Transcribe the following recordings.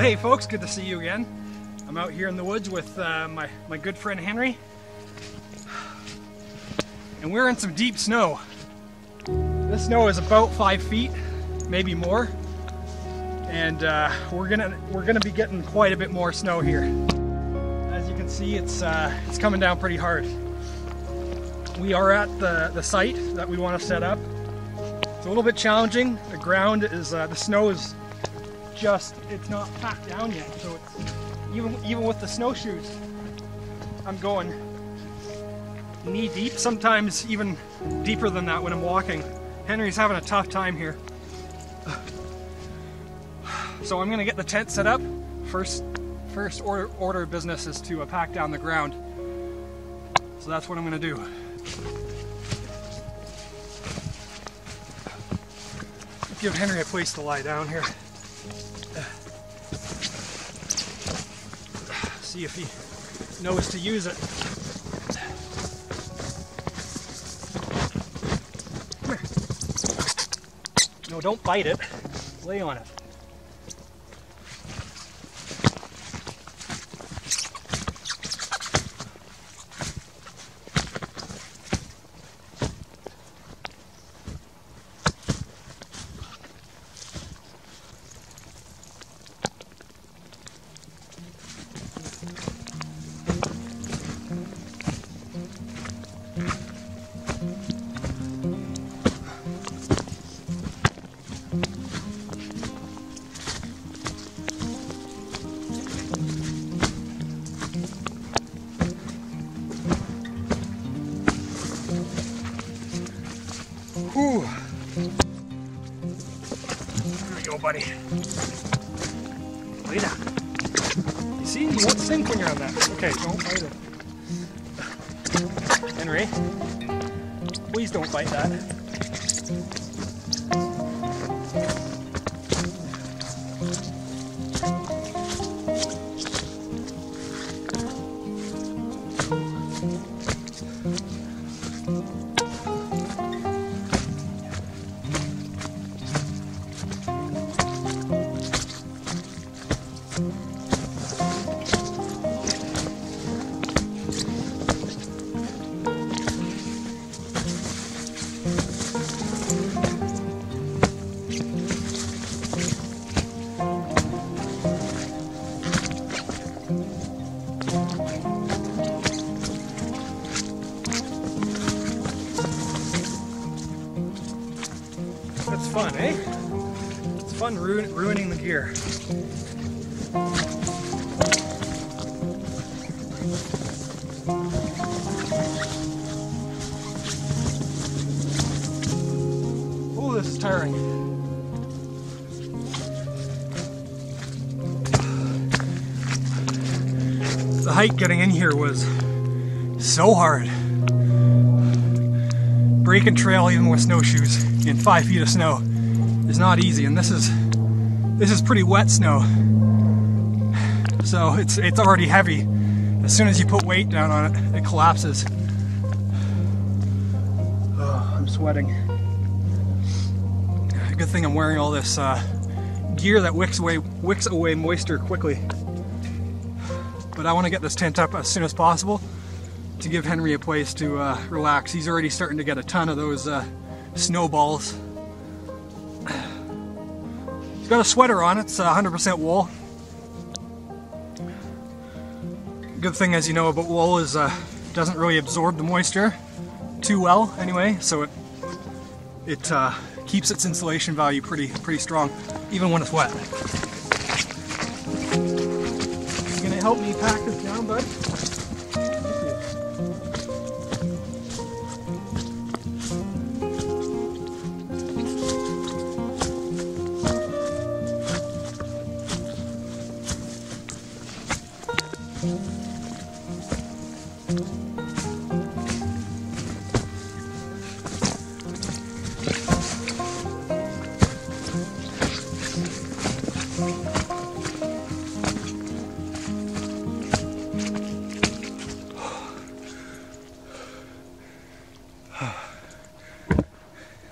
Well, hey folks, good to see you again. I'm out here in the woods with my good friend Henry, and we're in some deep snow. This snow is about 5 feet, maybe more, and we're gonna be getting quite a bit more snow here. As you can see, it's coming down pretty hard. We are at the site that we want to set up. It's a little bit challenging. The ground is the snow is just, it's not packed down yet, so it's even with the snowshoes, I'm going knee deep, sometimes even deeper than that when I'm walking. Henry's having a tough time here. So I'm going to get the tent set up. First order of business is to pack down the ground. So that's what I'm going to do. Let's give Henry a place to lie down here. See if he knows to use it. Come here. No, don't bite it. Lay on it. Whew. There we go, buddy. Lay down. You see, you won't sink when you're on that. Okay, don't bite it. Henry, please don't bite that. That's fun, eh? It's fun ruining the gear. Oh, this is tiring. The hike getting in here was so hard. Breaking trail even with snowshoes in 5 feet of snow is not easy, and this is pretty wet snow, so it's already heavy. As soon as you put weight down on it, it collapses. Oh, I'm sweating. Good thing I'm wearing all this gear that wicks away moisture quickly. But I want to get this tent up as soon as possible to give Henry a place to relax. He's already starting to get a ton of those snowballs. He's got a sweater on, it's 100% wool. Good thing, as you know, about wool is doesn't really absorb the moisture too well anyway, so it keeps its insulation value pretty strong, even when it's wet. You gonna help me pack this down, bud?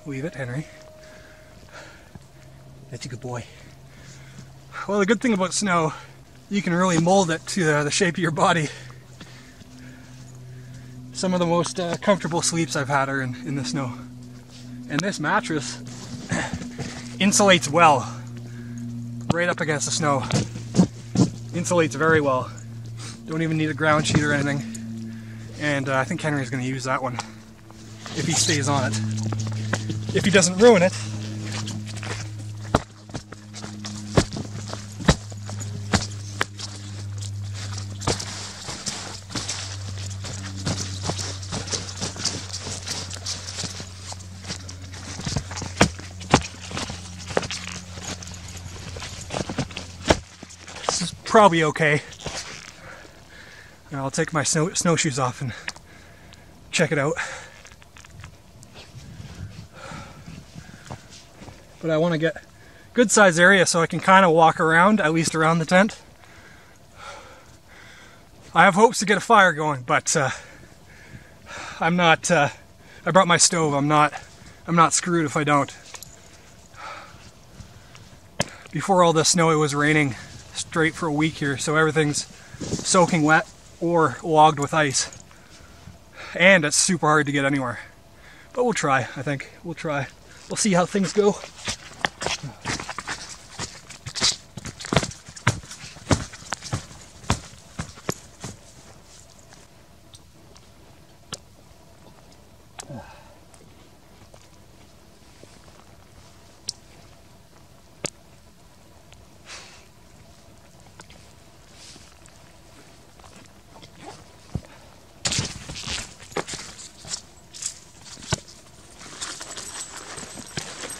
Leave it, Henry. That's a good boy. Well, the good thing about snow, you can really mold it to the shape of your body. Some of the most comfortable sleeps I've had are in the snow. And this mattress insulates well, right up against the snow. Insulates very well. Don't even need a ground sheet or anything. And I think Henry's going to use that one if he stays on it. If he doesn't ruin it. Probably okay. I'll take my snowshoes off and check it out. But I want to get good size area so I can kind of walk around, at least around the tent. I have hopes to get a fire going, but I'm not. I brought my stove. I'm not screwed if I don't. Before all the snow, it was raining straight for a week here, so everything's soaking wet or logged with ice, and it's super hard to get anywhere. But we'll try. I think we'll try. We'll see how things go.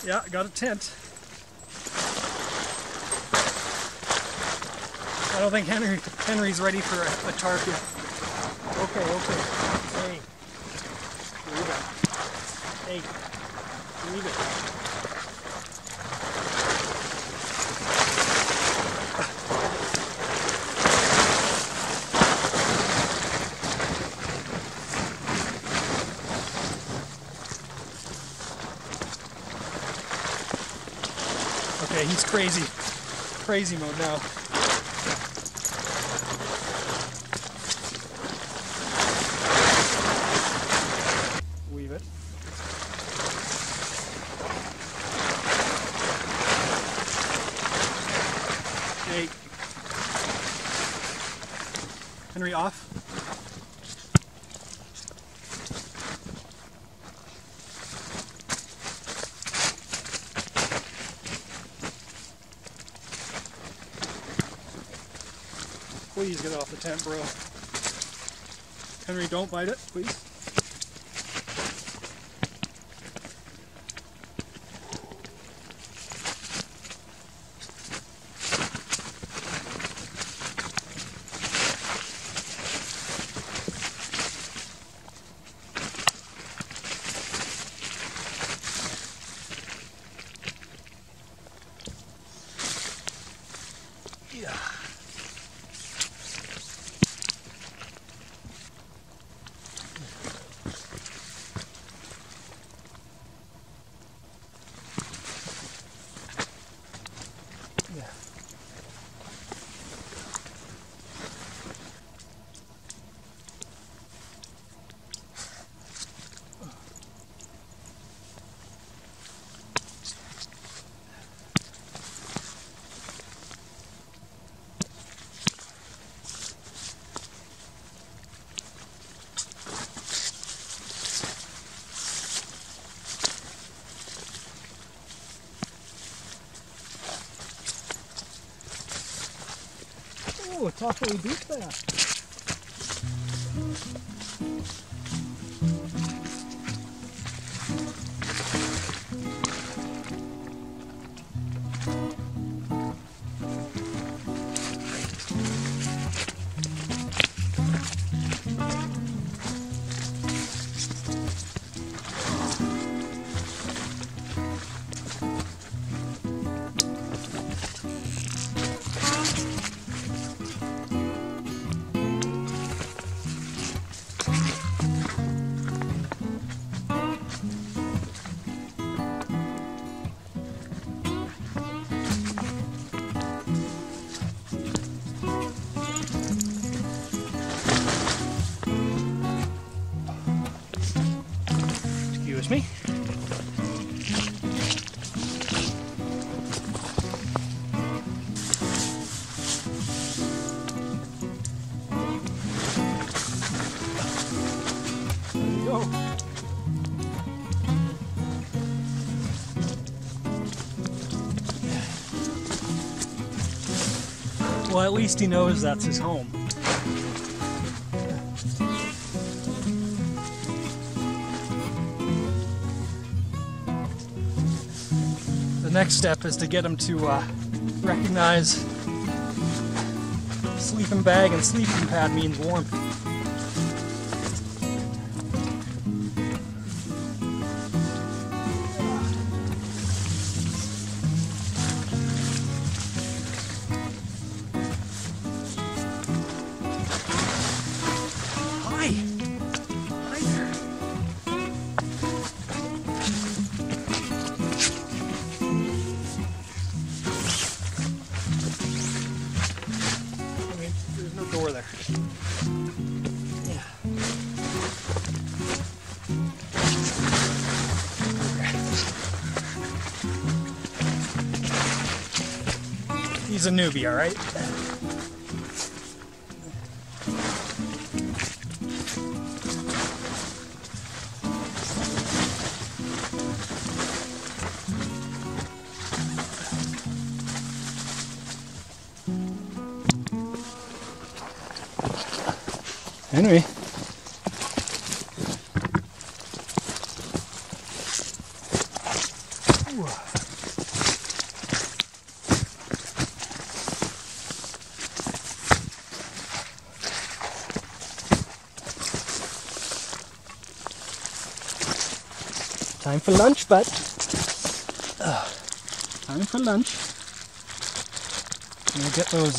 Yeah, I got a tent. I don't think Henry's ready for a tarp yet. Okay. Hey. Leave it. Hey. Leave it. Okay, he's crazy. Crazy mode now. Weave it. Jake. Henry off. Please get off the tent, bro. Henry, don't bite it, please. Oh, it's awfully deep there. catch me. Well, at least he knows that's his home. The next step is to get him to recognize sleeping bag and sleeping pad means warm. He's a newbie, all right? Henry. Time for lunch, bud. Time for lunch. I'm gonna get those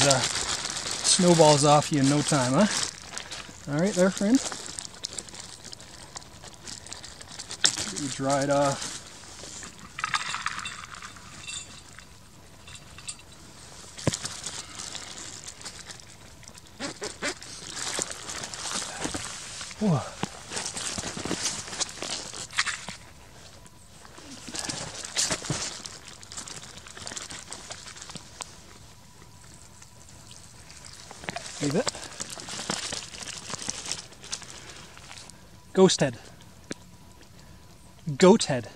snowballs off you in no time, huh? All right, there, friend. Get you dried off. Whoa. Leave it. Ghost head. Goat head.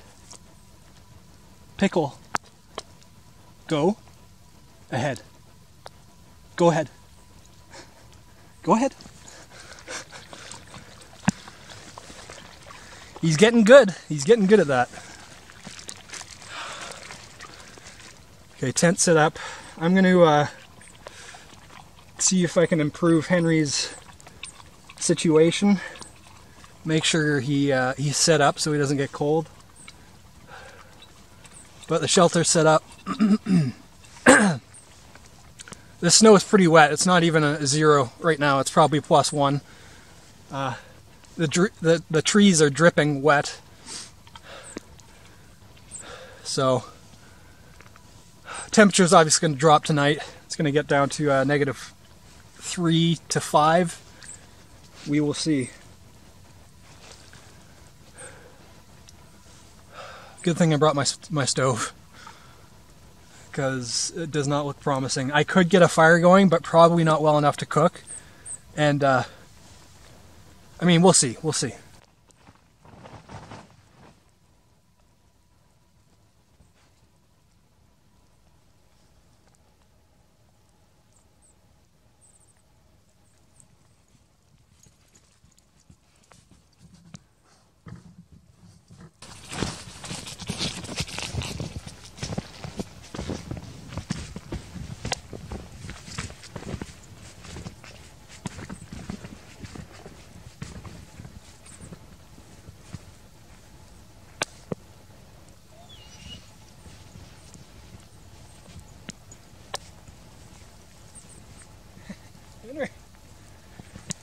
Pickle. Go. Ahead. Go ahead. Go ahead. He's getting good. He's getting good at that. Okay, tent set up. I'm going to see if I can improve Henry's situation. Make sure he's set up so he doesn't get cold. But the shelter's set up. The snow is pretty wet. It's not even a zero right now. It's probably +1. The trees are dripping wet. So temperature's obviously going to drop tonight. It's going to get down to -3 to 5. We will see. Good thing I brought my stove, because it does not look promising. I could get a fire going, but probably not well enough to cook. And I mean, we'll see. We'll see.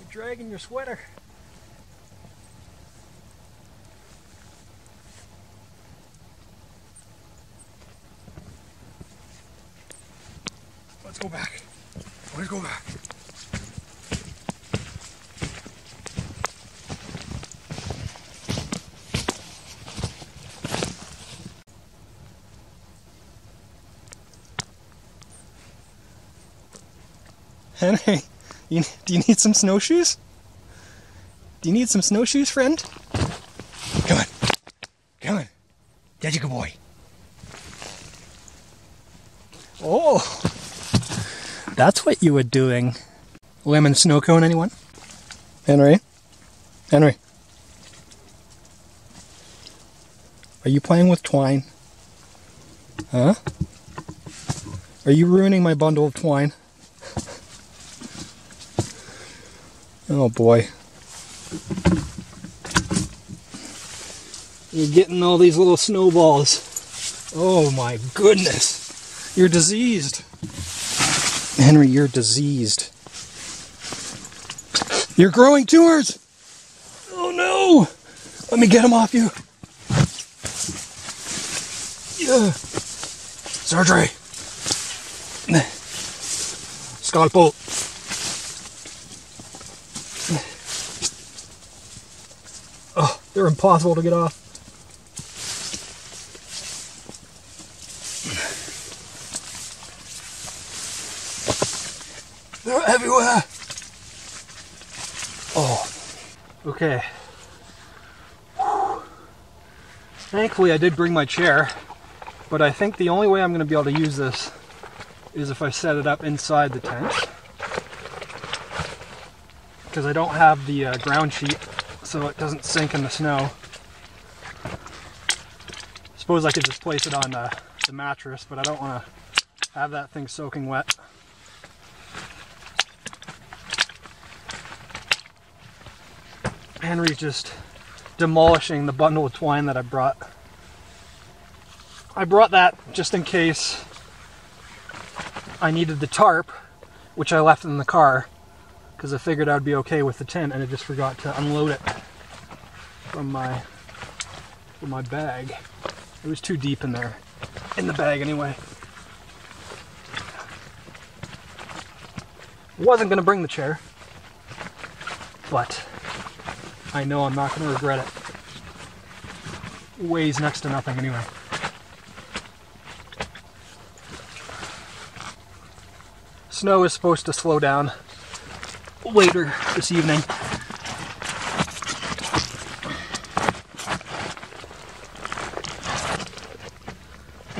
You're dragging your sweater. Let's go back. Let's go back. Henry, do you need some snowshoes? Do you need some snowshoes, friend? Come on. Come on. That's a good boy. Oh! That's what you were doing. Lemon snow cone, anyone? Henry? Henry? Are you playing with twine? Huh? Are you ruining my bundle of twine? Oh boy. You're getting all these little snowballs. Oh my goodness. You're diseased. Henry, you're diseased. You're growing tumors. Oh no. Let me get them off you. Yeah. Surgery. Scalpel. Oh, they're impossible to get off. They're everywhere. Oh. Okay. Thankfully I did bring my chair, but I think the only way I'm going to be able to use this is if I set it up inside the tent, because I don't have the ground sheet so it doesn't sink in the snow. I suppose I could just place it on the mattress, but I don't want to have that thing soaking wet. Henry's just demolishing the bundle of twine that I brought. I brought that just in case I needed the tarp, which I left in the car because I figured I'd be okay with the tent, and I just forgot to unload it from my bag. It was too deep in there, in the bag anyway. Wasn't gonna bring the chair, but I know I'm not gonna regret it. Weighs next to nothing anyway. Snow is supposed to slow down later this evening.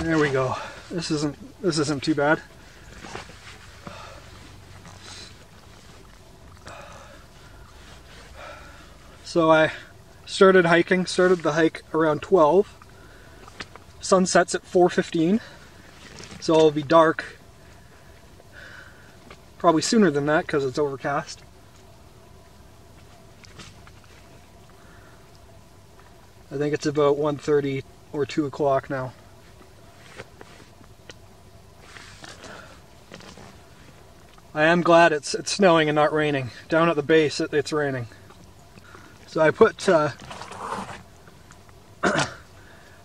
There we go. This isn't too bad. So I started the hike around 12. Sun sets at 4:15, so it'll be dark. Probably sooner than that because it's overcast. I think it's about 1:30 or 2 o'clock now. I am glad it's snowing and not raining. Down at the base it's raining. So I put I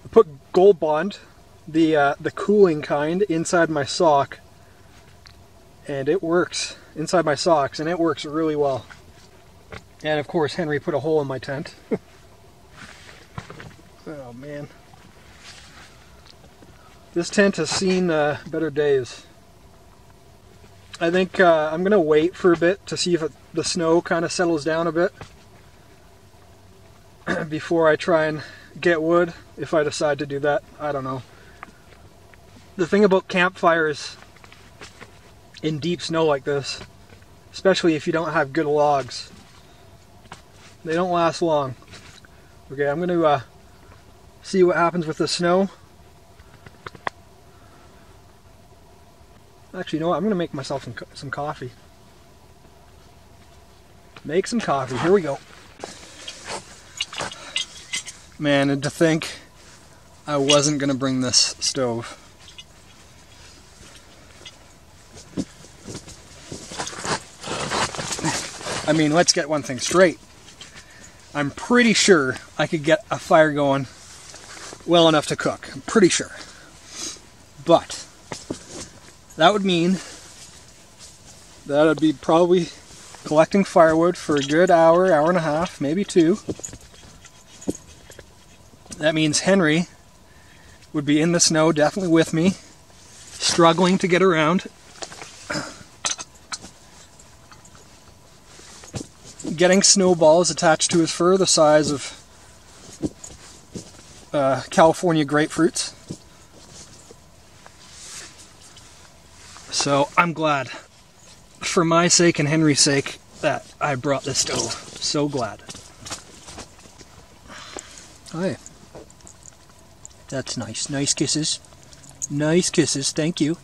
put Gold Bond, the cooling kind, inside my sock. And it works, inside my socks, and it works really well. And of course Henry put a hole in my tent. Oh man. This tent has seen better days. I think I'm gonna wait for a bit to see if the snow kind of settles down a bit before I try and get wood, if I decide to do that. I don't know. The thing about campfires in deep snow like this, especially if you don't have good logs, they don't last long. Okay, I'm gonna see what happens with the snow. Actually, you know what? I'm gonna make myself some coffee. Make some coffee. Here we go. Man, and to think I wasn't gonna bring this stove. I mean, let's get one thing straight. I'm pretty sure I could get a fire going well enough to cook. I'm pretty sure. But that would mean that I'd be probably collecting firewood for a good hour, hour and a half, maybe two. That means Henry would be in the snow, definitely with me, struggling to get around. getting snowballs attached to his fur the size of California grapefruits. So I'm glad, for my sake and Henry's sake, that I brought this stove. So glad. Hi. That's nice. Nice kisses. Nice kisses. Thank you.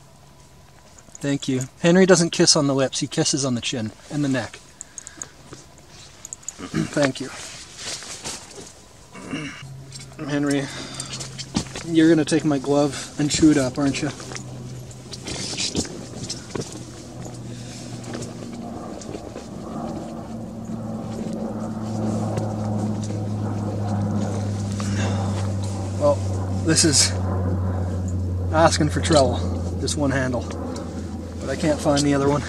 Thank you. Henry doesn't kiss on the lips. He kisses on the chin and the neck. Thank you. Henry, you're going to take my glove and chew it up, aren't you? Well, this is asking for trouble, this one handle. But I can't find the other one.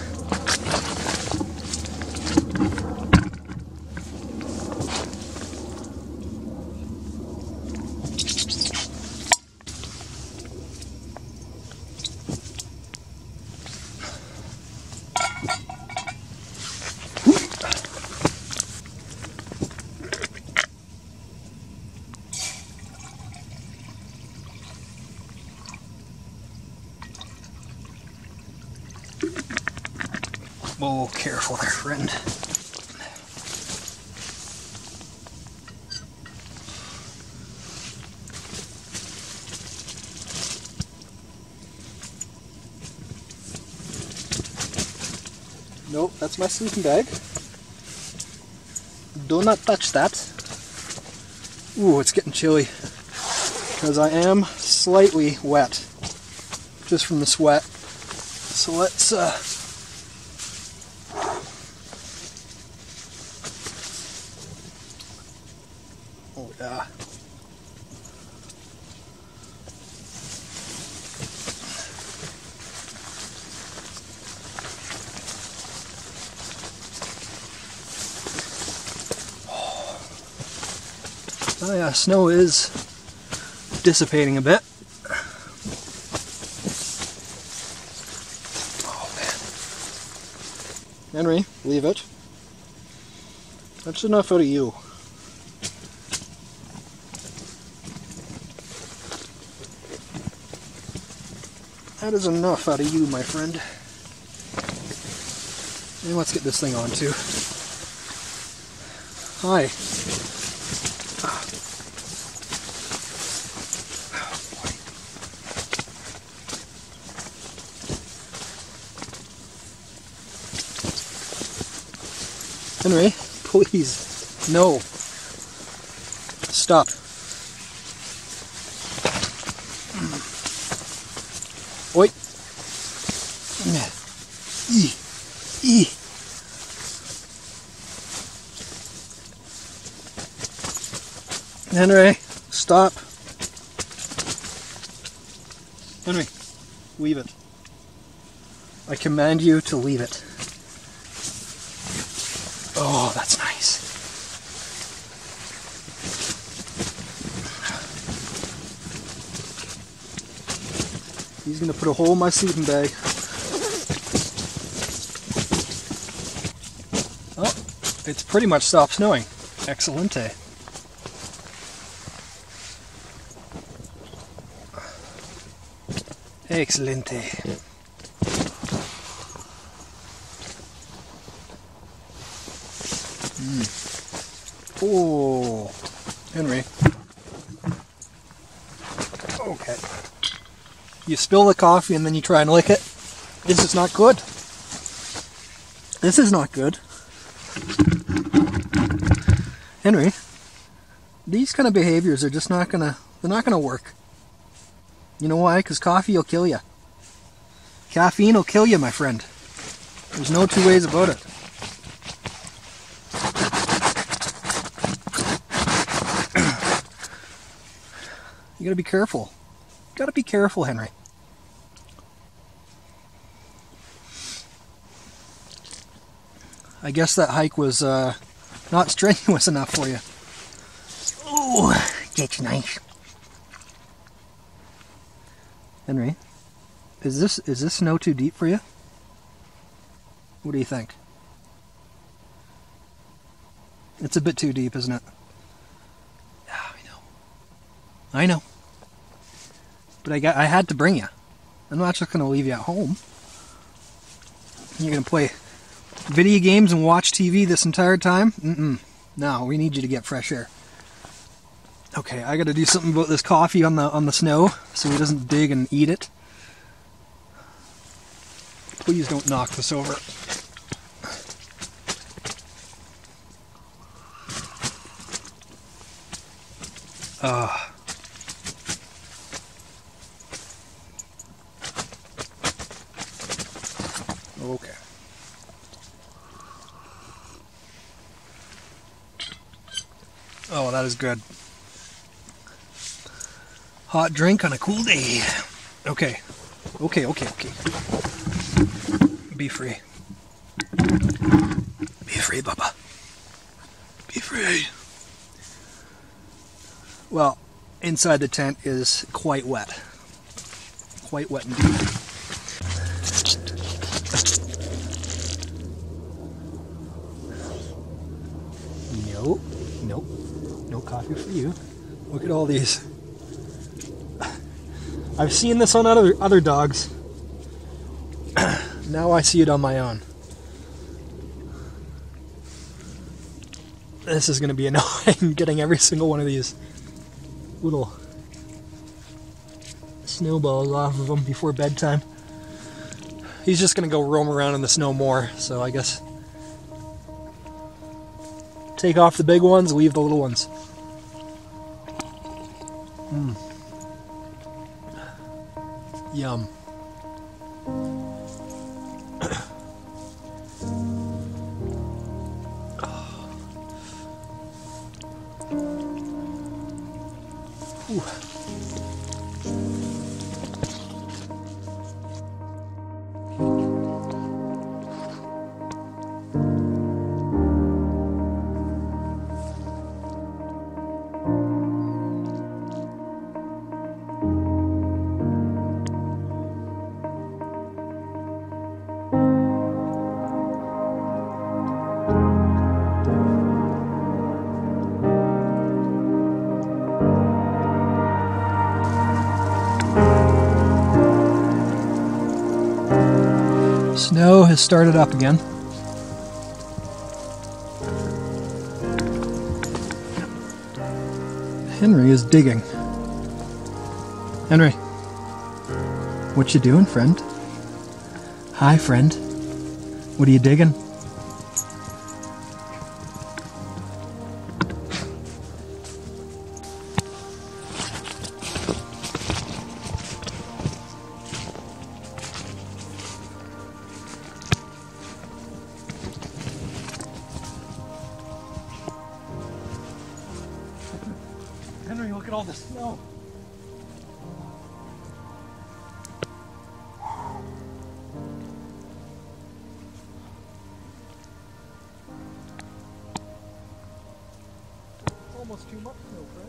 Oh, careful there, friend. Nope, that's my sleeping bag. Do not touch that. Ooh, it's getting chilly. Because I am slightly wet. Just from the sweat. So let's, oh yeah. Oh yeah, snow is dissipating a bit. Oh man. Henry, leave it. That's enough out of you. That is enough out of you, my friend. And let's get this thing on, too. Hi. Oh, boy. Henry, please. No. Stop. Oi. E. Henry, stop. Henry, leave it. I command you to leave it. Oh, that's nice. He's going to put a hole in my sleeping bag. Oh, it's pretty much stopped snowing. Excelente. Excelente. Mm. Oh, Henry. Okay. You spill the coffee and then you try and lick it. This is not good. This is not good. Henry, these kind of behaviors are just not gonna, they're not gonna work. You know why? Because coffee will kill you. Caffeine will kill you, my friend. There's no two ways about it. You gotta be careful. Gotta be careful, Henry. I guess that hike was not strenuous enough for you. Ooh, that's nice. Henry, is this snow too deep for you? What do you think? It's a bit too deep, isn't it? Yeah, I know. But I had to bring you. I'm not just going to leave you at home. You're going to play video games and watch TV this entire time? Mm-mm. No, we need you to get fresh air. Okay, I got to do something about this coffee on the snow so he doesn't dig and eat it. Please don't knock this over. Okay. Oh, that is good. Hot drink on a cool day. Okay. Be free. Be free, Papa. Be free. Well, inside the tent is quite wet. Quite wet indeed. Nope. No coffee for you. Look at all these. I've seen this on other dogs. Now I see it on my own. This is going to be annoying, getting every single one of these little snowballs off of him before bedtime. He's just going to go roam around in the snow more, so I guess take off the big ones, leave the little ones. Yum. Snow has started up again. Henry is digging. Henry, what you doing, friend? Hi, friend. What are you digging? Henry, look at all the snow. It's almost too much snow, friend.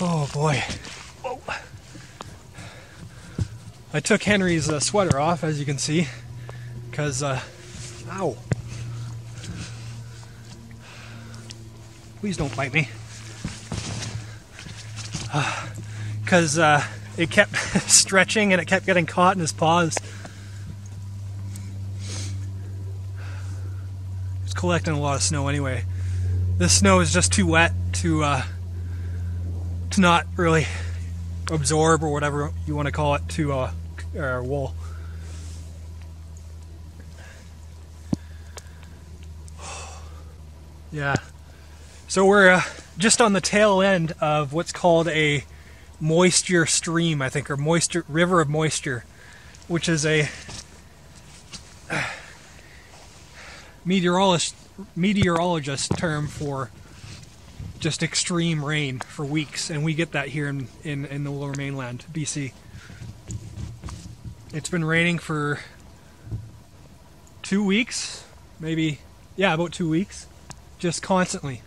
Oh boy. Whoa. I took Henry's sweater off, as you can see, because, ow. Please don't bite me. Because it kept stretching and it kept getting caught in his paws. He's collecting a lot of snow anyway. This snow is just too wet to not really absorb, or whatever you want to call it, to our wool. Yeah. So we're just on the tail end of what's called a moisture stream, I think, or moisture river of moisture, which is a meteorologist term for just extreme rain for weeks, and we get that here in the Lower Mainland BC. It's been raining for 2 weeks, maybe, yeah, about 2 weeks, just constantly.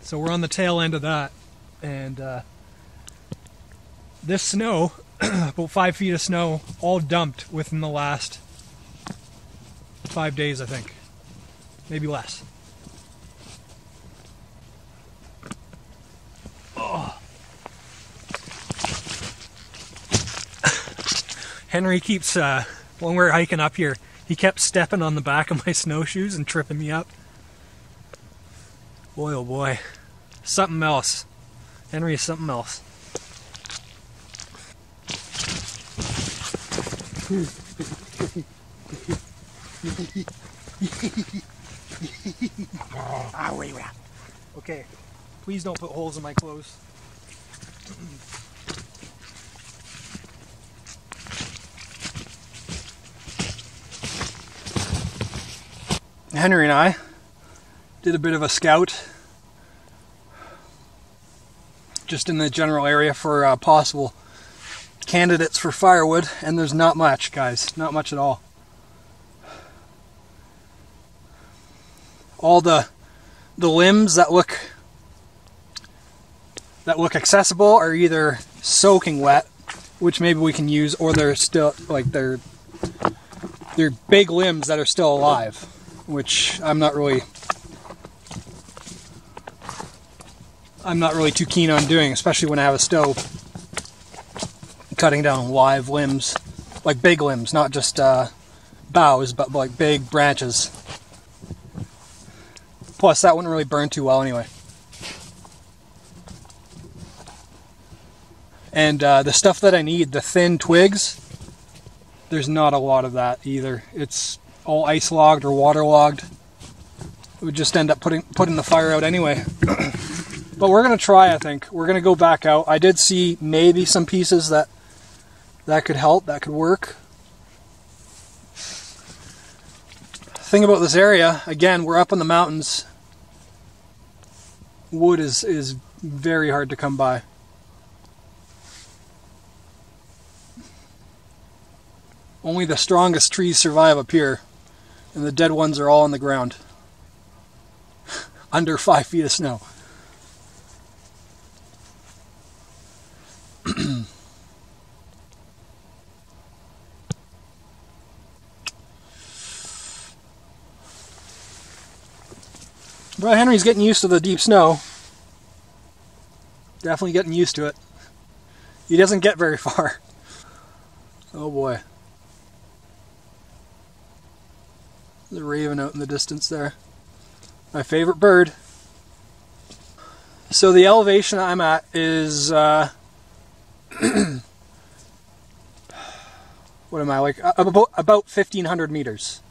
So we're on the tail end of that, and this snow, about 5 feet of snow, all dumped within the last 5 days, I think, maybe less. Oh. Henry keeps, when we're hiking up here, he kept stepping on the back of my snowshoes and tripping me up. Boy, oh boy. Something else. Henry is something else. Okay, please don't put holes in my clothes. Henry and I did a bit of a scout just in the general area for possible candidates for firewood, and there's not much, guys, not much at all. All the limbs that look accessible are either soaking wet, which maybe we can use, or they're still like they're big limbs that are still alive, which I'm not really too keen on doing, especially when I have a stove. Cutting down live limbs, like big limbs, not just boughs, but like big branches. Plus, that wouldn't really burn too well anyway. And the stuff that I need, the thin twigs, there's not a lot of that either. It's all ice logged or water logged. It would just end up putting the fire out anyway. But we're gonna try, I think. We're gonna go back out. I did see maybe some pieces that could help, that could work. The thing about this area, again, we're up in the mountains. Wood is very hard to come by. Only the strongest trees survive up here, and the dead ones are all on the ground. Under 5 feet of snow. But Henry's getting used to the deep snow. Definitely getting used to it. He doesn't get very far. Oh boy. The raven out in the distance there. My favorite bird. So the elevation I'm at is... what am I, like? About 1,500 meters.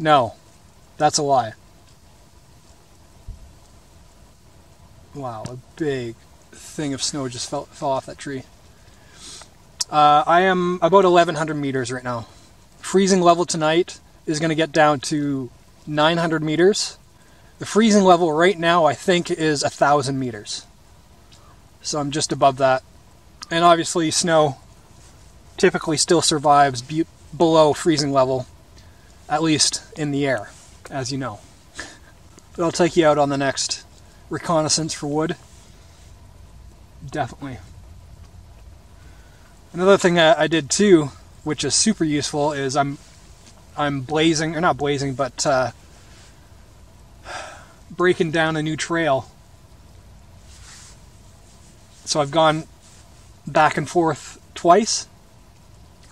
No. That's a lie. Wow, a big thing of snow just fell off that tree. I am about 1,100 meters right now. Freezing level tonight is going to get down to 900 meters. The freezing level right now, I think, is 1,000 meters. So I'm just above that. And obviously snow typically still survives below freezing level, at least in the air, as you know. But I'll take you out on the next reconnaissance for wood. Definitely. Another thing I did too, which is super useful, is I'm blazing, or not blazing, but breaking down a new trail. So I've gone back and forth twice,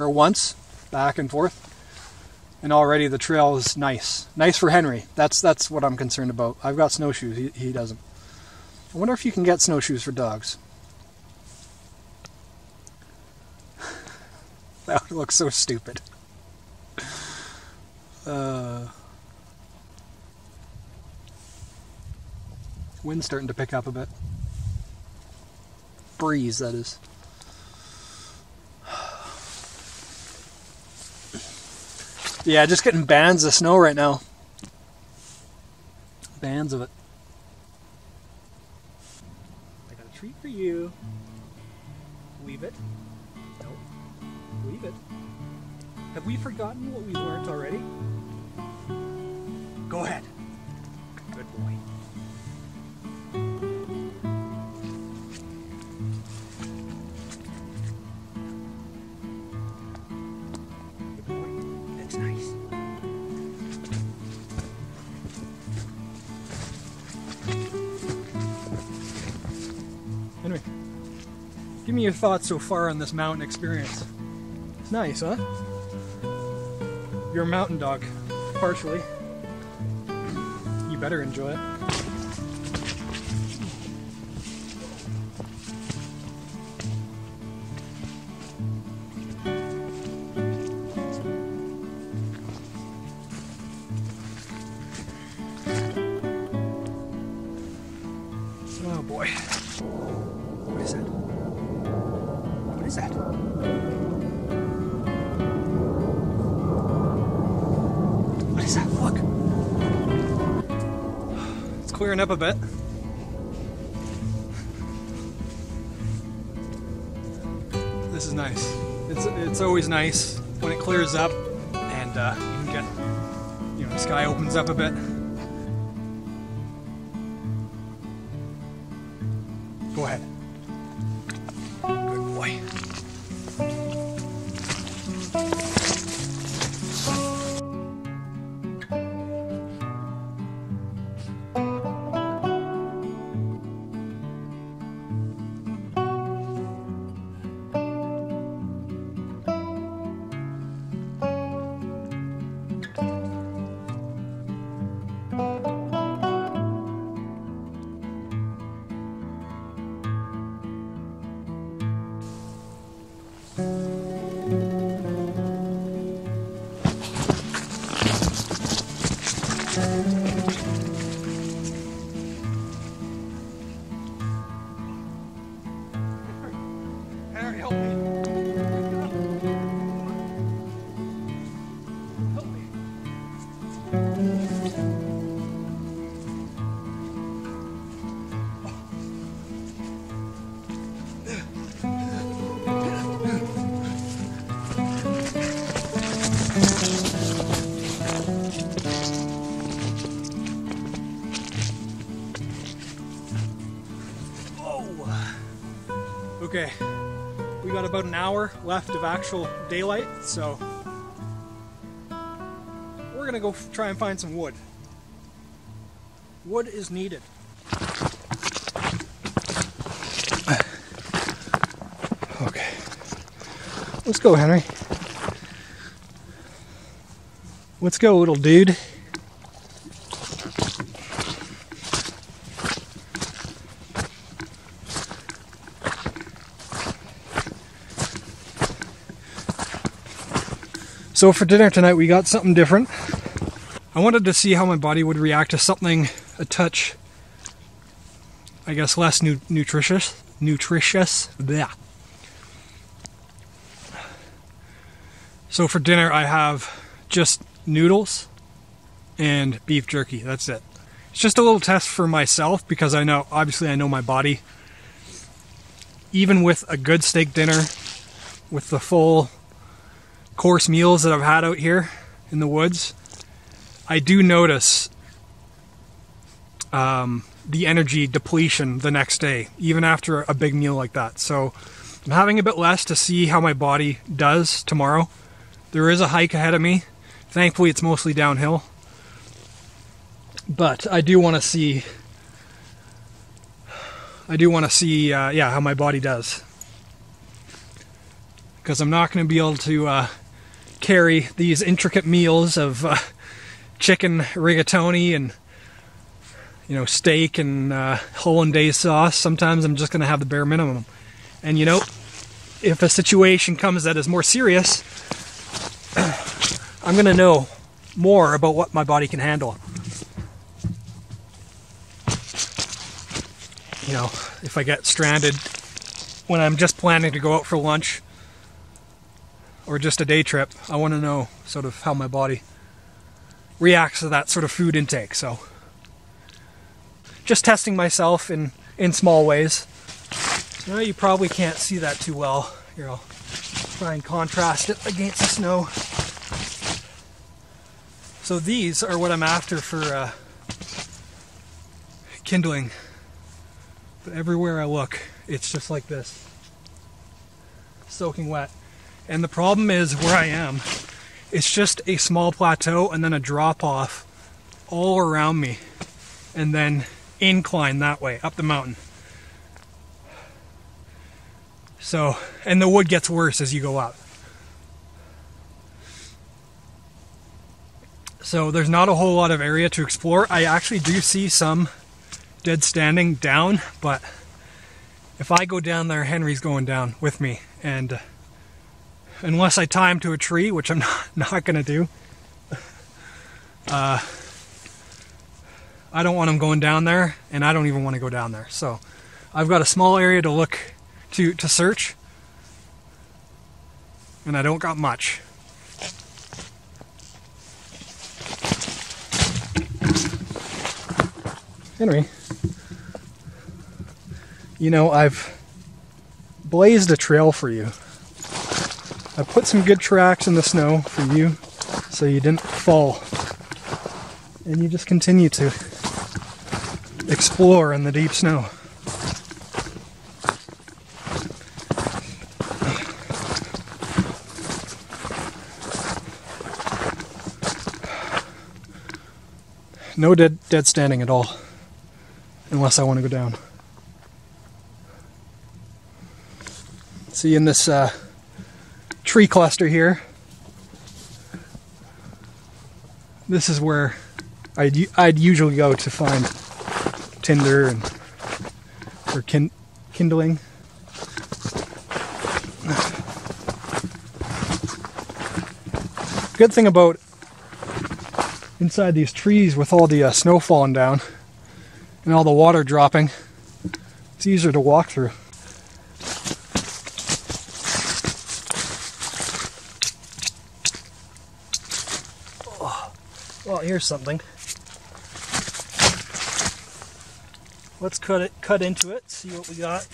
or once, back and forth, and already the trail is nice. Nice for Henry. That's what I'm concerned about. I've got snowshoes, he doesn't. I wonder if you can get snowshoes for dogs. That would look so stupid. Wind's starting to pick up a bit. Breeze, that is. Yeah, just getting bands of snow right now. bands of it. I got a treat for you. Weave it. Nope. Weave it. Have we forgotten what we learned already? Go ahead. Good boy. Henry, give me your thoughts so far on this mountain experience. It's nice, huh? You're a mountain dog, partially. You better enjoy it. Oh boy. What is that? What is that? What is that? Look! It's clearing up a bit. This is nice. It's always nice when it clears up and you can get, the sky opens up a bit. Go ahead. Good boy. Henry, help me. Help me. Oh. Okay. We got about an hour left of actual daylight, so we're gonna go try and find some wood. Wood is needed. Okay. Let's go, Henry. Let's go, little dude. So for dinner tonight, we got something different. I wanted to see how my body would react to something a touch, I guess, less nutritious. Blech. So for dinner, I have just noodles and beef jerky. That's it. It's just a little test for myself because I know, obviously, I know my body. Even with a good steak dinner, with the full course meals that I've had out here in the woods, I do notice the energy depletion the next day, even after a big meal like that. So I'm having a bit less to see how my body does tomorrow. There is a hike ahead of me. Thankfully, it's mostly downhill. But I do want to see, yeah, how my body does. Because I'm not going to be able to carry these intricate meals of chicken rigatoni and steak and hollandaise sauce. Sometimes I'm just going to have the bare minimum, and if a situation comes that is more serious, I'm going to know more about what my body can handle. If I get stranded when I'm just planning to go out for lunch or just a day trip, I want to know sort of how my body reacts to that sort of food intake. So just testing myself in small ways. So now you probably can't see that too well. Here, I'll try and contrast it against the snow. So these are what I'm after for kindling. But everywhere I look, it's just like this. Soaking wet. And the problem is where I am, it's just a small plateau and then a drop off all around me. And then incline that way, up the mountain. So, and the wood gets worse as you go up. So there's not a whole lot of area to explore. I actually do see some dead standing down, but if I go down there, Henry's going down with me. And unless I tie him to a tree, which I'm not gonna do, I don't want him going down there, and I don't even want to go down there. So I've got a small area to look to search, and I don't got much. Henry, you know, I've blazed a trail for you. I put some good tracks in the snow for you so you didn't fall. And you just continue to explore in the deep snow. No dead standing at all. Unless I want to go down. See, in this tree cluster here, this is where I'd usually go to find tinder and or kindling. Good thing about inside these trees with all the snow falling down and all the water dropping, it's easier to walk through. Oh, well, here's something. Let's cut into it, see what we got.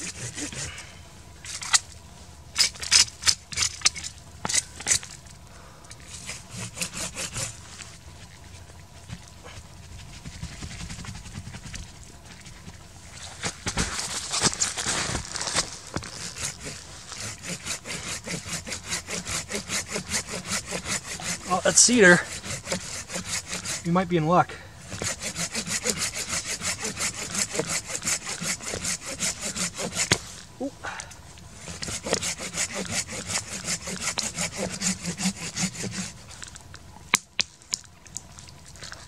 Oh, that's cedar. You might be in luck. Ooh.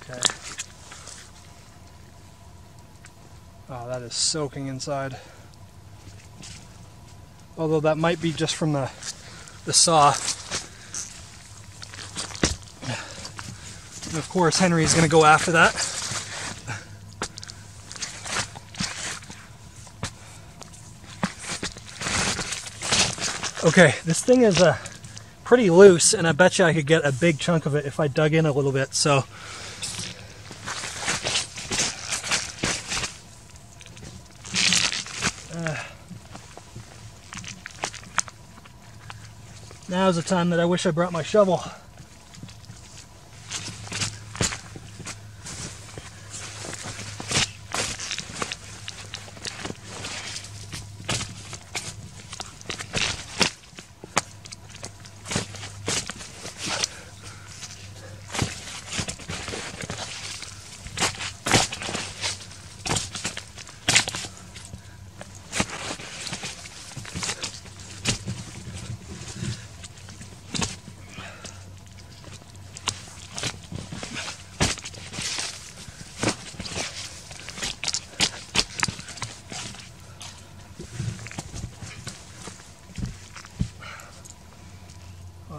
Okay. Oh, that is soaking inside. Although that might be just from the saw. And of course, Henry's gonna go after that. Okay, this thing is pretty loose, and I bet you I could get a big chunk of it if I dug in a little bit, so. Now's the time that I wish I brought my shovel.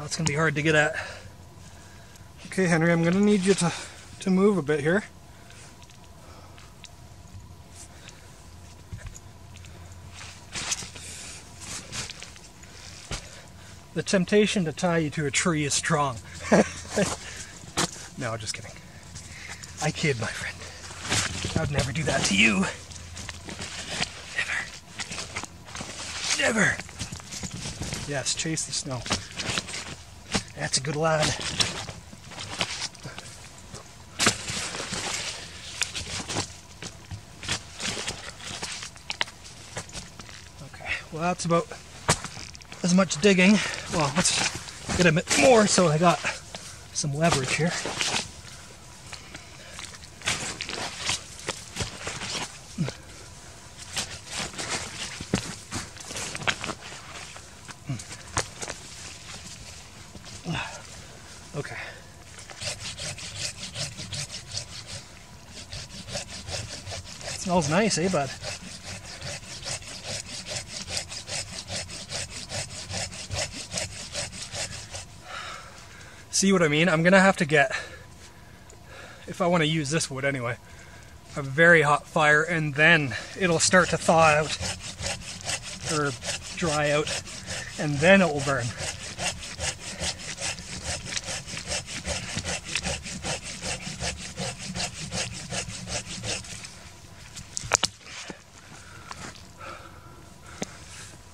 It's gonna be hard to get at. Okay, Henry, I'm gonna need you to move a bit here. The temptation to tie you to a tree is strong. No, just kidding. I kid, my friend. I would never do that to you. Never. Never. Yes, chase the snow. That's a good lad. Okay, well that's about as much digging. Well, let's get a bit more so I got some leverage here. Okay. It smells nice, eh, bud? See what I mean? I'm gonna have to get, if I want to use this wood anyway, a very hot fire, and then it'll start to thaw out, or dry out, and then it will burn.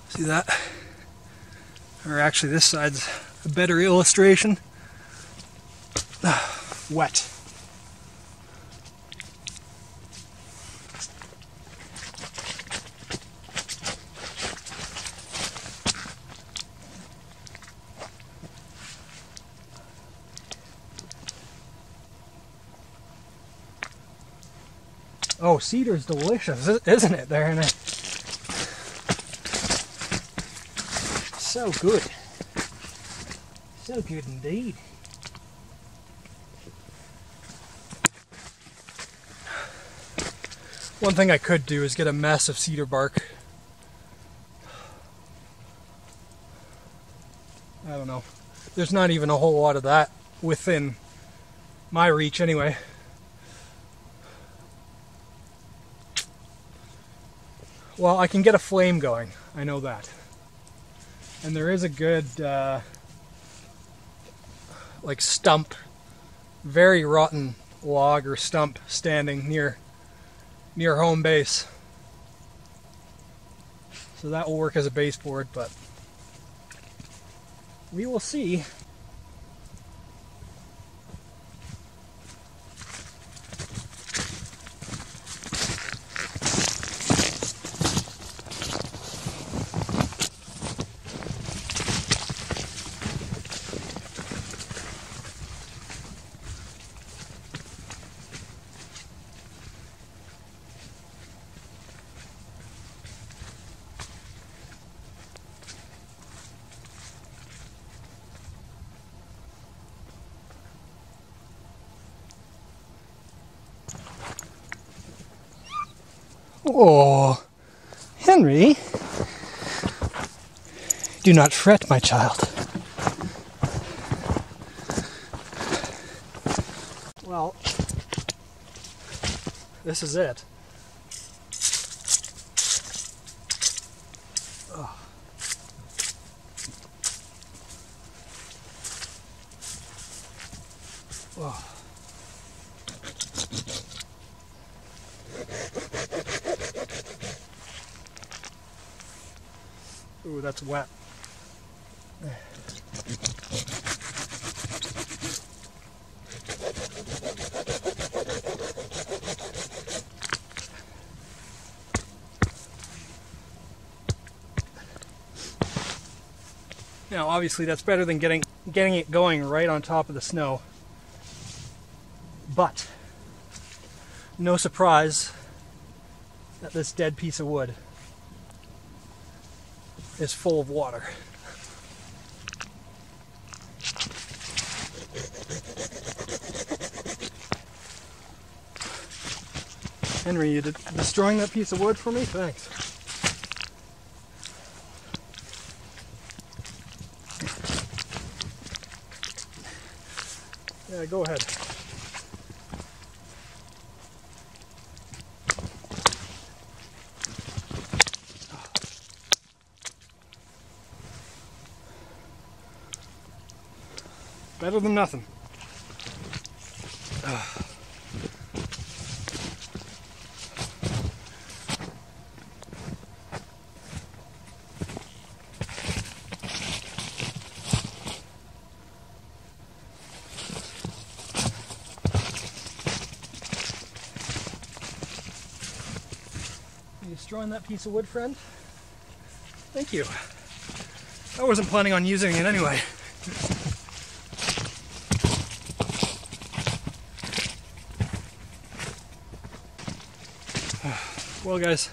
See that? Or actually this side's a better illustration. Wet. Oh, cedar's delicious, isn't it? There, and so good. So good indeed. One thing I could do is get a mess of cedar bark. I don't know. There's not even a whole lot of that within my reach anyway. Well, I can get a flame going. I know that. And there is a good, like stump, very rotten log or stump standing near home base. So that will work as a baseboard, but we will see. Oh, Henry, do not fret, my child. Well, this is it. Oh. Oh. Ooh, that's wet. Now, obviously, that's better than getting it going right on top of the snow. But no surprise that this dead piece of wood is full of water. Henry, you destroying that piece of wood for me? Thanks. Yeah, go ahead. Better than nothing. destroying that piece of wood, friend. Thank you. I wasn't planning on using it anyway. Well, guys,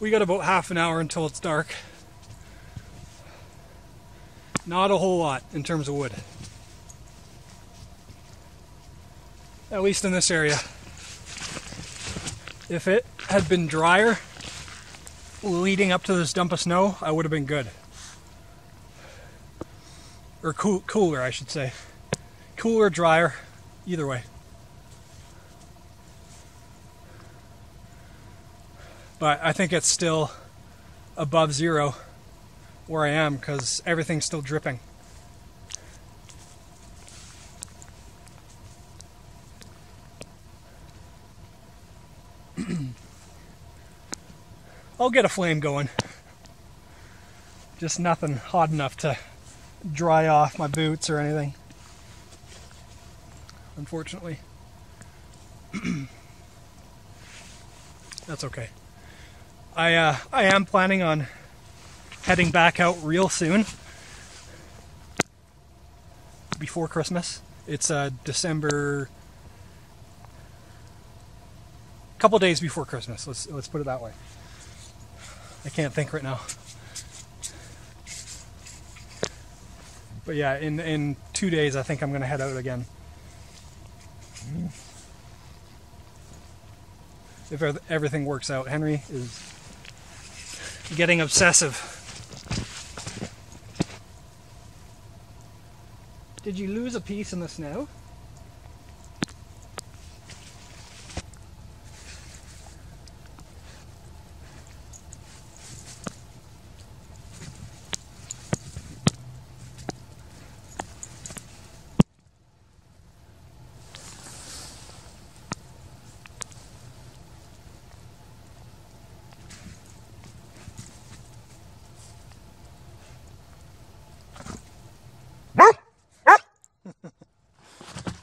we got about half an hour until it's dark. Not a whole lot in terms of wood. At least in this area. If it had been drier leading up to this dump of snow, I would have been good. Or cooler, I should say. Cooler, drier, either way. But I think it's still above zero where I am because everything's still dripping. I'll get a flame going. Just nothing hot enough to dry off my boots or anything, unfortunately. That's okay. I am planning on heading back out real soon before Christmas. It's December, a couple days before Christmas. Let's put it that way. I can't think right now. But yeah, in 2 days I think I'm gonna head out again. If everything works out. Henry is getting obsessive. Did you lose a piece in the snow?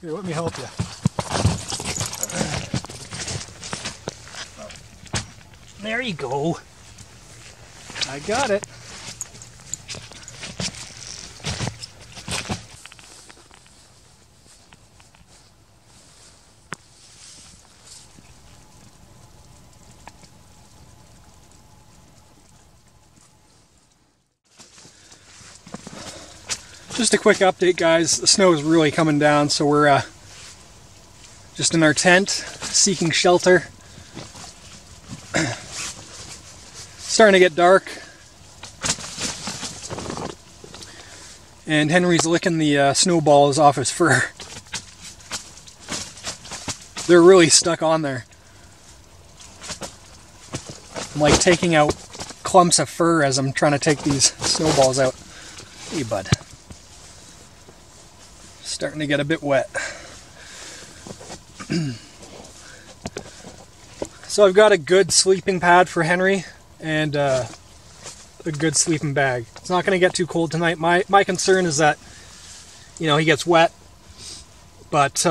Here, let me help you. There you go. I got it. Just a quick update, guys. The snow is really coming down, so we're just in our tent, seeking shelter. Starting to get dark. And Henry's licking the snowballs off his fur. They're really stuck on there. I'm like taking out clumps of fur as I'm trying to take these snowballs out. Hey, bud. Starting to get a bit wet. So I've got a good sleeping pad for Henry and a good sleeping bag. It's not going to get too cold tonight. My concern is that, you know, he gets wet, but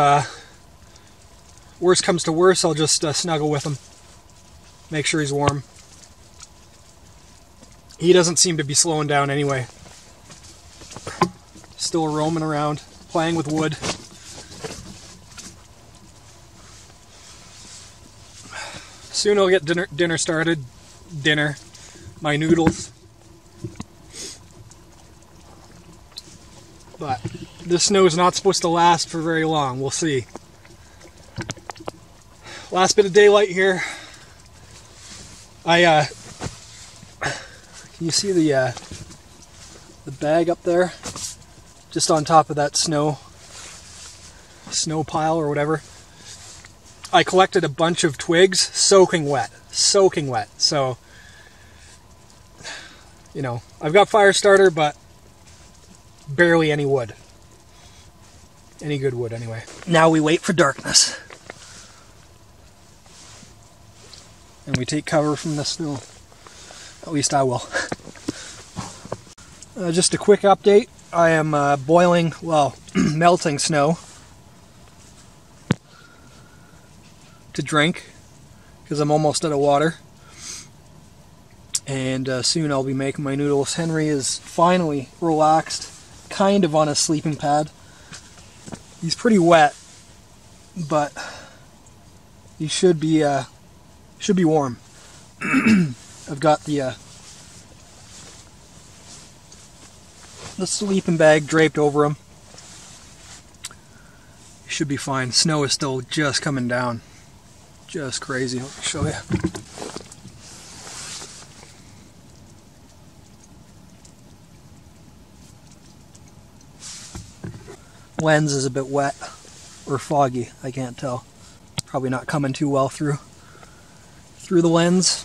worse comes to worse, I'll just snuggle with him, make sure he's warm. He doesn't seem to be slowing down anyway. Still roaming around, playing with wood. Soon I'll get dinner started. Dinner, my noodles. But the snow is not supposed to last for very long. We'll see. Last bit of daylight here. Can you see the bag up there? Just on top of that snow pile or whatever. I collected a bunch of twigs, soaking wet. So, you know, I've got fire starter, but barely any wood. Any good wood, anyway. Now we wait for darkness. And we take cover from the snow. At least I will. Just a quick update. I am boiling, well, melting snow to drink because I'm almost out of water. and soon I'll be making my noodles. Henry is finally relaxed, kind of on a sleeping pad. He's pretty wet, but he should be warm. I've got the sleeping bag draped over him. He should be fine. Snow is still just coming down. Just crazy. Let me show you. Lens is a bit wet or foggy, I can't tell. Probably not coming too well through the lens.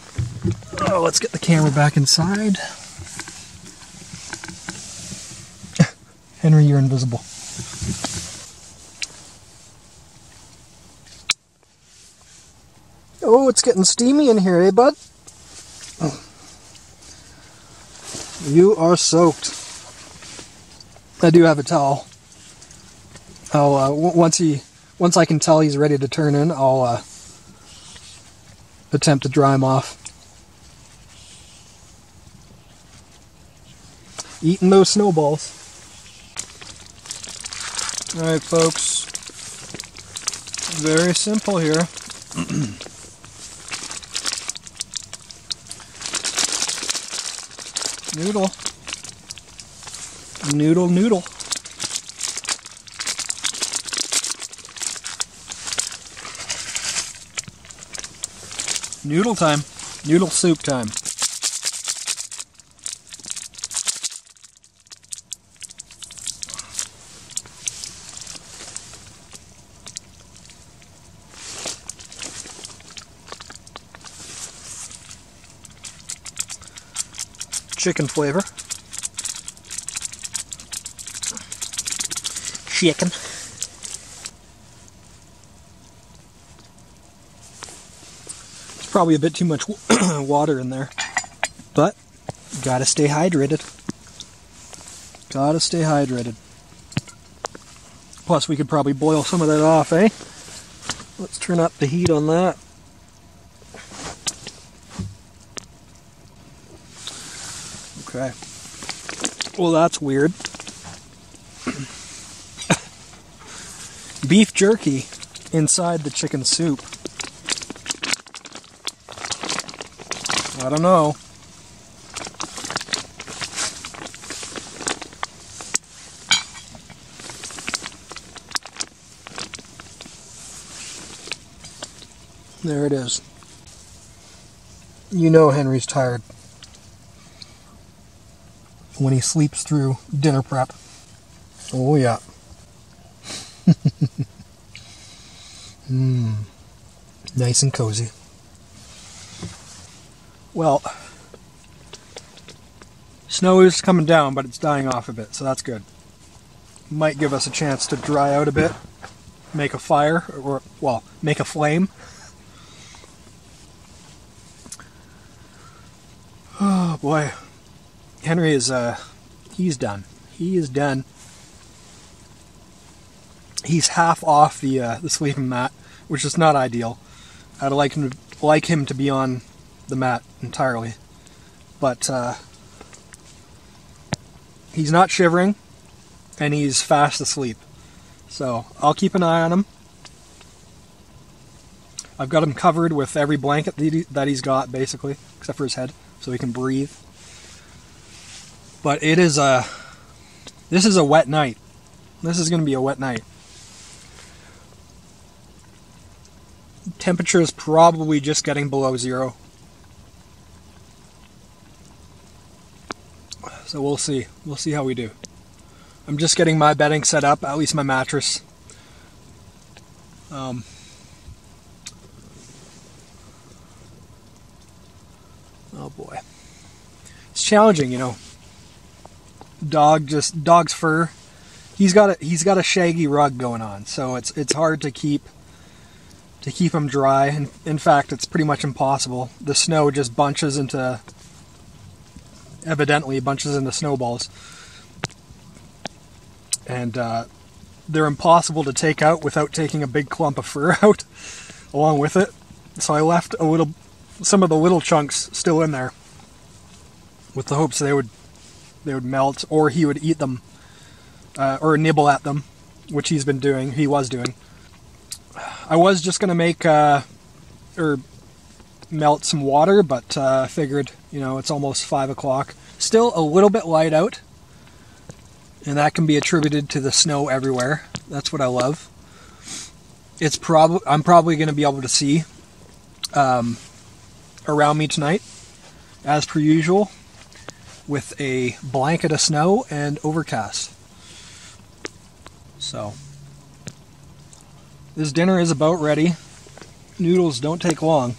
Oh, let's get the camera back inside. Henry, you're invisible. Oh, it's getting steamy in here, eh, bud? Oh. You are soaked. I do have a towel. I'll, once I can tell he's ready to turn in, I'll attempt to dry him off. Eating those snowballs. Alright, folks. Very simple here. Noodle. Noodle, noodle. Noodle time. Noodle soup time. Chicken flavor. Chicken. Probably a bit too much water in there, but gotta stay hydrated. Gotta stay hydrated. Plus we could probably boil some of that off, eh? Let's turn up the heat on that. Okay. Well, that's weird. Beef jerky inside the chicken soup. I don't know. There it is. You know Henry's tired when he sleeps through dinner prep. Oh yeah. Mmm. Nice and cozy. Well, snow is coming down, but it's dying off a bit, so that's good. Might give us a chance to dry out a bit, make a fire, or, well, make a flame. Oh, boy. Henry is, he's done. He is done. He's half off the sleeping mat, which is not ideal. I'd like him to be on the mat entirely, but he's not shivering and he's fast asleep, so I'll keep an eye on him. I've got him covered with every blanket that he's got, basically, except for his head, so he can breathe. But it is this is a wet night. This is going to be a wet night. Temperature is probably just getting below zero. So we'll see. We'll see how we do. I'm just getting my bedding set up, at least my mattress. Oh boy. It's challenging, you know. Dog's fur. He's got a shaggy rug going on, so it's hard to keep him dry, and in fact it's pretty much impossible. The snow just evidently bunches into snowballs, and they're impossible to take out without taking a big clump of fur out along with it, so I left some of the little chunks still in there, with the hopes they would melt, or he would eat them, or nibble at them, which he's been doing. He was doing. I was just gonna make or melt some water, but I figured, you know, it's almost 5 o'clock. Still a little bit light out, and that can be attributed to the snow everywhere. That's what I love. It's probably, I'm probably going to be able to see around me tonight, as per usual, with a blanket of snow and overcast. So this dinner is about ready. Noodles don't take long.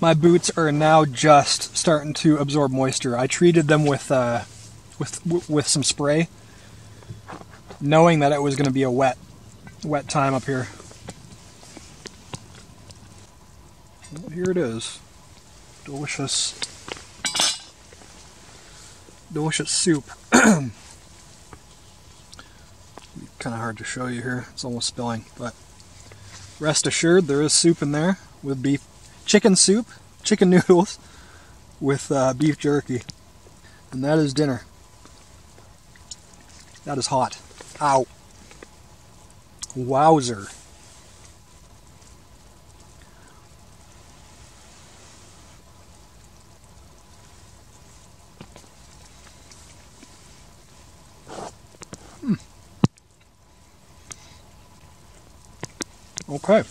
My boots are now just starting to absorb moisture. I treated them with some spray, knowing that it was going to be a wet time up here. Well, here it is. Delicious, delicious soup. Kind of hard to show you here. It's almost spilling, but rest assured, there is soup in there with beef. Chicken soup, chicken noodles with beef jerky, and that is dinner. That is hot. Ow. Wowzer. Okay.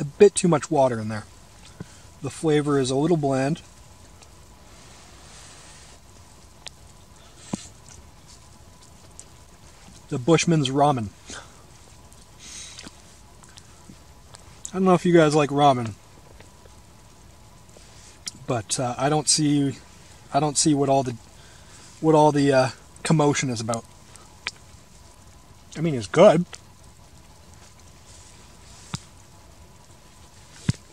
A bit too much water in there. The flavor is a little bland. The Bushman's ramen. I don't know if you guys like ramen, but I don't see what all the commotion is about. I mean, it's good.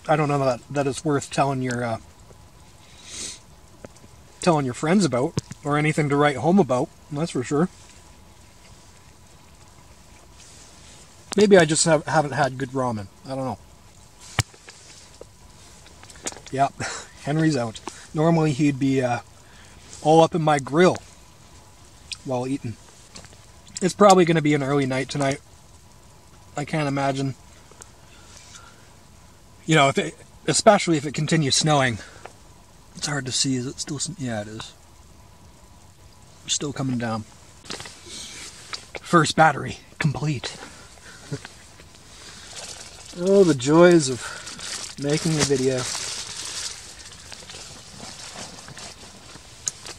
I don't know that it's worth telling your friends about, or anything to write home about, that's for sure. Maybe I just haven't had good ramen. I don't know. Yeah, Henry's out. Normally he'd be all up in my grill while eating. It's probably going to be an early night tonight. I can't imagine. You know, especially if it continues snowing. It's hard to see. Is it still? Yeah, it is. It's still coming down. First battery complete. Oh, the joys of making a video.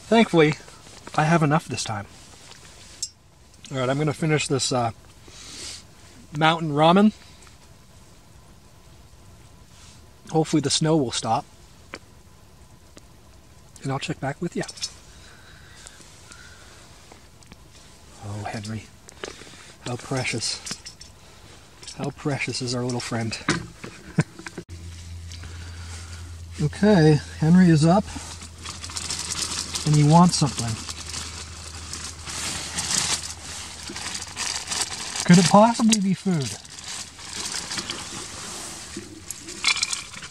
Thankfully, I have enough this time. All right, I'm gonna finish this mountain ramen. Hopefully the snow will stop, and I'll check back with you. Oh, Henry, how precious. How precious is our little friend. Okay, Henry is up, and he wants something. Could it possibly be food?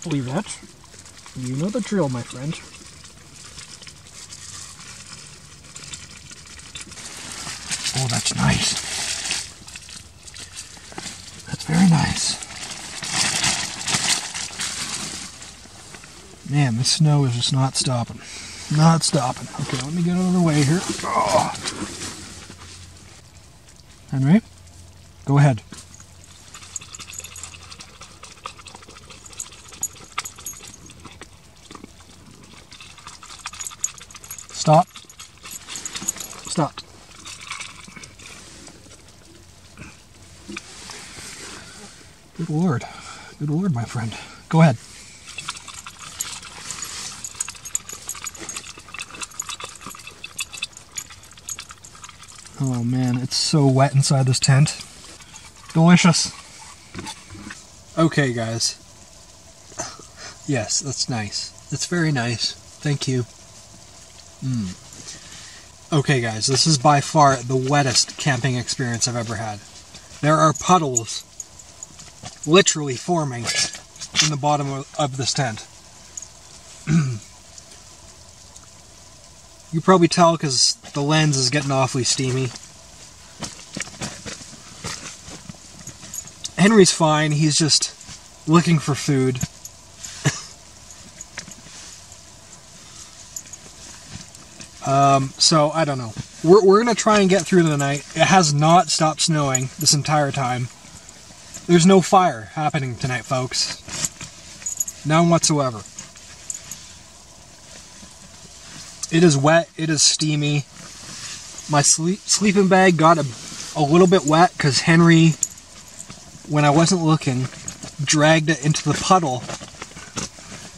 Leave it. You know the drill, my friend. Oh, that's nice. That's very nice. Man, the snow is just not stopping. Not stopping. Okay, let me get out of the way here. Oh. Henry, go ahead. Stop. Good Lord, my friend. Go ahead. Oh man, it's so wet inside this tent. Delicious. Okay, guys. Yes, that's nice. That's very nice. Thank you. Okay guys, this is by far the wettest camping experience I've ever had. There are puddles literally forming in the bottom of this tent. You probably tell because the lens is getting awfully steamy. Henry's fine, he's just looking for food. So, I don't know. We're going to try and get through the night. It has not stopped snowing this entire time. There's no fire happening tonight, folks. None whatsoever. It is wet. It is steamy. My sleeping bag got a little bit wet because Henry, when I wasn't looking, dragged it into the puddle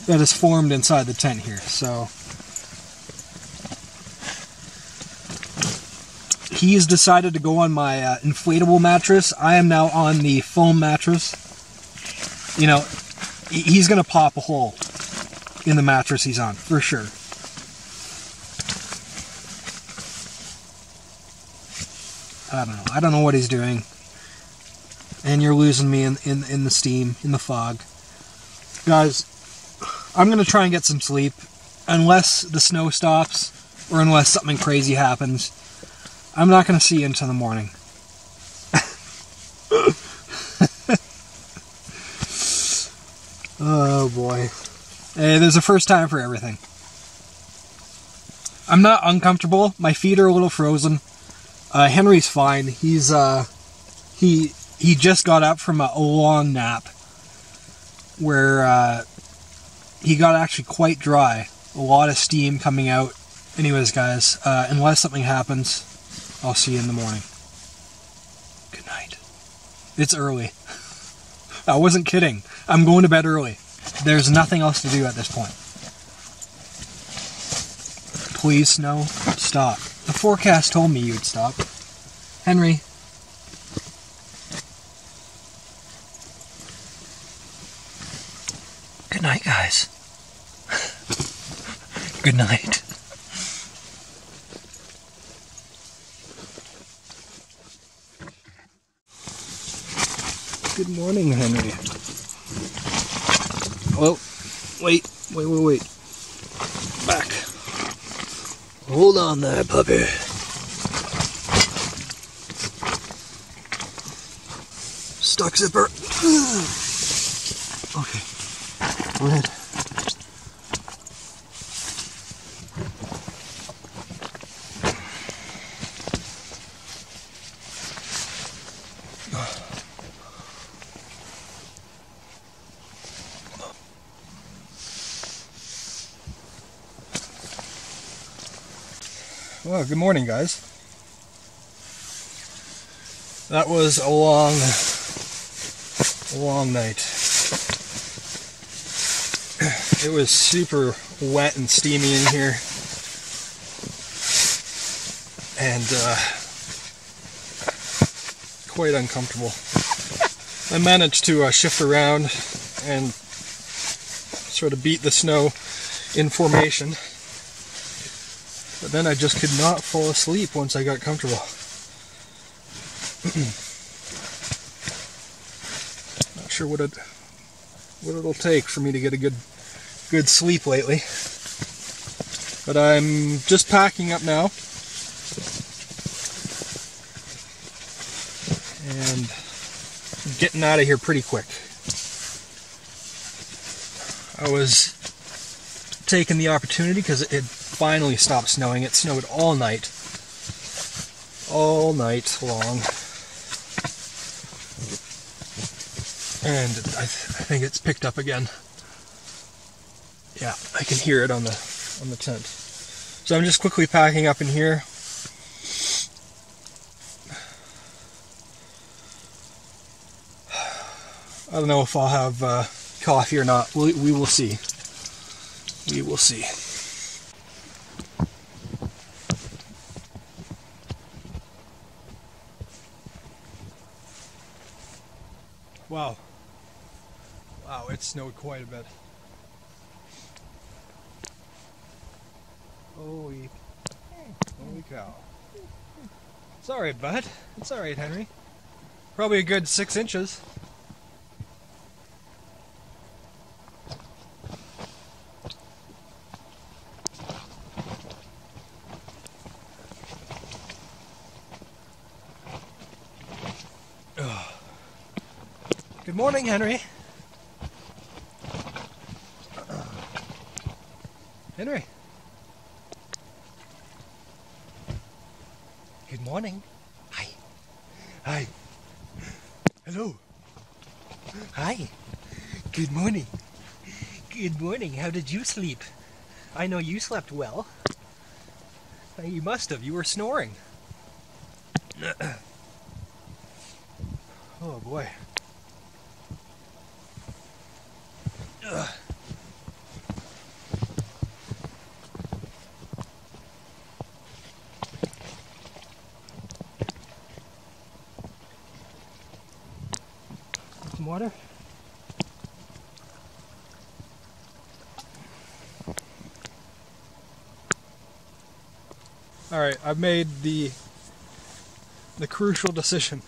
that is formed inside the tent here, so... He has decided to go on my inflatable mattress. I am now on the foam mattress. You know, he's going to pop a hole in the mattress he's on, for sure. I don't know what he's doing. And you're losing me in the steam, in the fog. Guys, I'm going to try and get some sleep. Unless the snow stops, or unless something crazy happens. I'm not going to see you until the morning. Oh boy. Hey, there's a first time for everything. I'm not uncomfortable. My feet are a little frozen. Henry's fine. He's he just got up from a long nap where he got actually quite dry. A lot of steam coming out. Anyways, guys, unless something happens, I'll see you in the morning. Good night. It's early. I wasn't kidding. I'm going to bed early. There's nothing else to do at this point. Please, snow, stop. The forecast told me you'd stop. Henry. Good night, guys. Good night. Good morning, Henry. Well, wait. Back. Hold on there, puppy. Stock zipper. Okay. Go ahead. Well, good morning, guys. That was a long night. It was super wet and steamy in here, and quite uncomfortable. I managed to shift around and sort of beat the snow in formation. But then I just could not fall asleep once I got comfortable. Not sure what it'll take for me to get a good sleep lately. But I'm just packing up now. And getting out of here pretty quick. I was taking the opportunity because it finally stopped snowing. It snowed all night long, and I think it's picked up again. Yeah, I can hear it on the tent. So I'm just quickly packing up in here. I don't know if I'll have coffee or not. We will see. We will see. Wow. Wow, it snowed quite a bit. Holy go. It's alright, bud. It's alright, Henry. Probably a good 6 inches. Good morning, Henry. Henry. Good morning. Hi. Hi. Hello. Hi. Good morning. Good morning. How did you sleep? I know you slept well. You must have. You were snoring. Oh, boy. Some water. All right, I've made the crucial decision.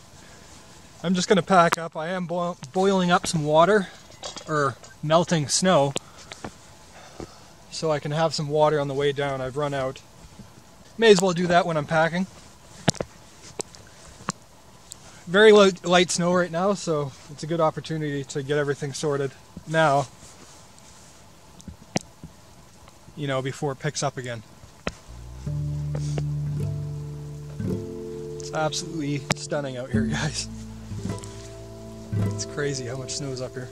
I'm just gonna pack up. I am boiling up some water, or melting snow, so I can have some water on the way down. I've run out. May as well do that when I'm packing. Very light snow right now, so it's a good opportunity to get everything sorted now, you know, before it picks up again. It's absolutely stunning out here, guys. It's crazy how much snow is up here.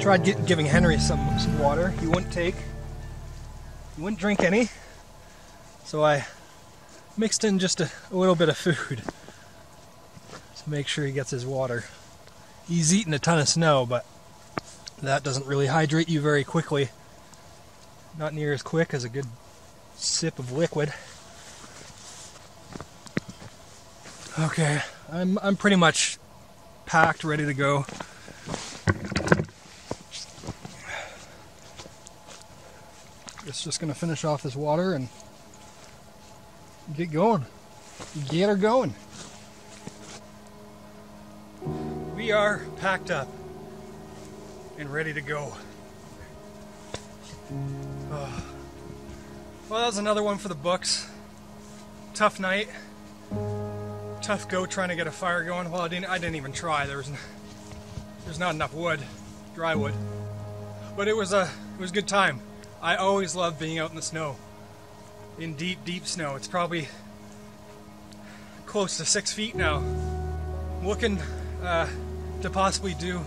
Tried giving Henry some water. He wouldn't drink any. So I mixed in just a little bit of food to make sure he gets his water. He's eaten a ton of snow, but that doesn't really hydrate you very quickly. Not near as quick as a good sip of liquid. Okay, I'm pretty much packed, ready to go. That's just going to finish off this water and get going. Get her going. We are packed up and ready to go. Oh. Well, that was another one for the books. Tough night. Tough go trying to get a fire going. Well, I didn't even try. There's not enough wood, dry wood. But it was a good time. I always love being out in the snow, in deep, deep snow. It's probably close to 6 feet now. I'm looking to possibly do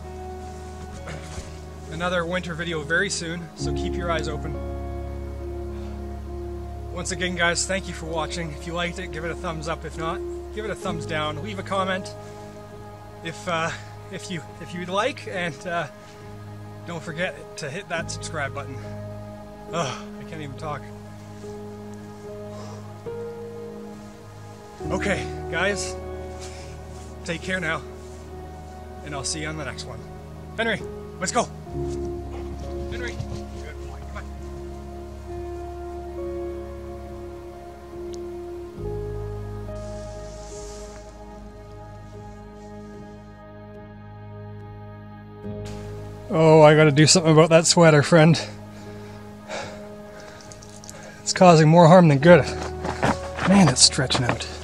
another winter video very soon, so keep your eyes open. Once again, guys, thank you for watching. If you liked it, give it a thumbs up. If not, give it a thumbs down. Leave a comment if you'd like, and don't forget to hit that subscribe button. Ugh, I can't even talk. Okay, guys, take care now, and I'll see you on the next one. Henry, let's go. Henry. Oh, I gotta do something about that sweater, friend. It's causing more harm than good. Man, it's stretching out.